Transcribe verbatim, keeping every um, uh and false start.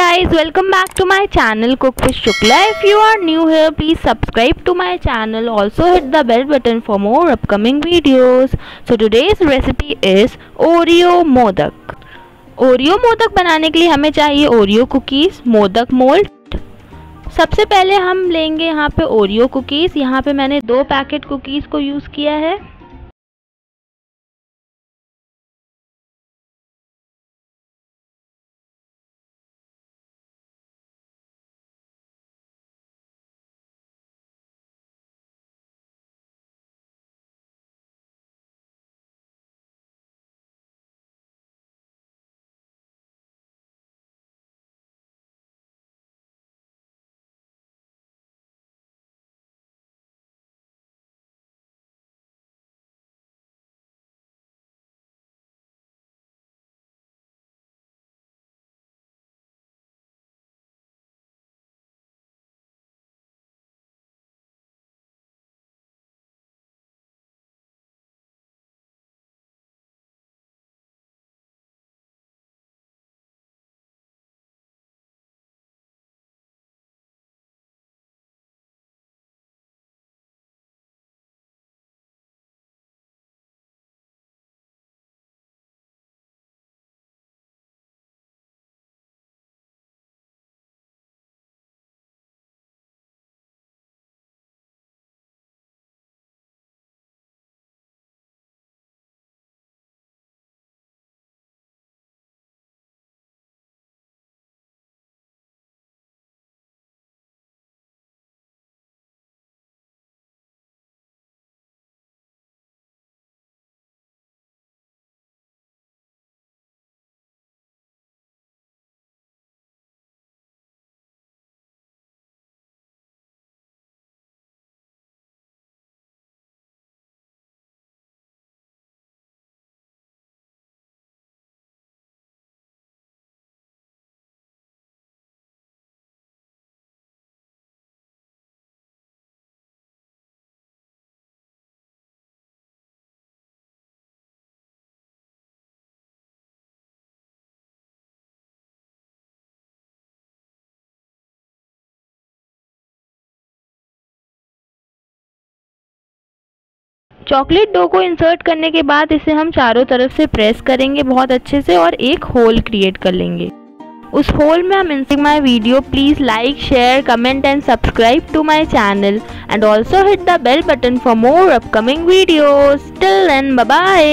guys, welcome back to my channel Cook with Shukla. If you are new here, please subscribe to my channel. Also hit the bell button for more upcoming videos. So today's recipe is Oreo modak. Oreo modak बनाने के लिए हमें चाहिए Oreo cookies, modak mold. सबसे पहले हम लेंगे यहाँ पे Oreo cookies. यहाँ पे मैंने दो पैकेट cookies को यूज़ किया है. चॉकलेट डो को इंसर्ट करने के बाद इसे हम चारों तरफ से प्रेस करेंगे बहुत अच्छे से और एक होल क्रिएट कर लेंगे. उस होल में हम insert my video. Please like, share, comment and subscribe to my channel and also hit the bell button for more upcoming videos. Till then bye bye.